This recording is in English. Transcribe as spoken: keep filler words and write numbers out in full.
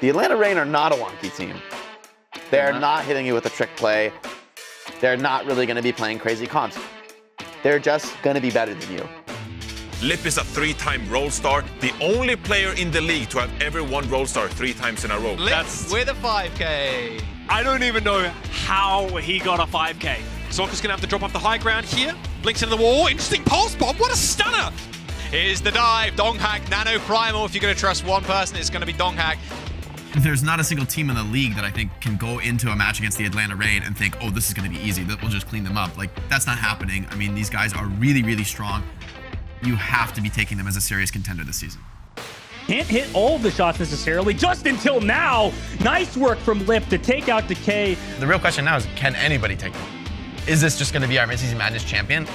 The Atlanta Reign are not a wonky team. They're not. not hitting you with a trick play. They're not really going to be playing crazy comps. They're just going to be better than you. Lip is a three-time Roll Star, the only player in the league to have ever won Roll Star three times in a row. Lip That's... with a five K. I don't even know how he got a five K. Sokka's going to have to drop off the high ground here. Blinks into the wall. Interesting pulse bomb. What a stunner. Here's the dive. Donghak, Nano Primal. If you're going to trust one person, it's going to be Donghak. There's not a single team in the league that I think can go into a match against the Atlanta Reign and think, oh, this is going to be easy. We'll just clean them up. Like, that's not happening. I mean, these guys are really, really strong. You have to be taking them as a serious contender this season. Can't hit all of the shots necessarily, just until now. Nice work from Lip to take out DeKay. The real question now is, can anybody take them? Is this just going to be our Midseason Madness champion?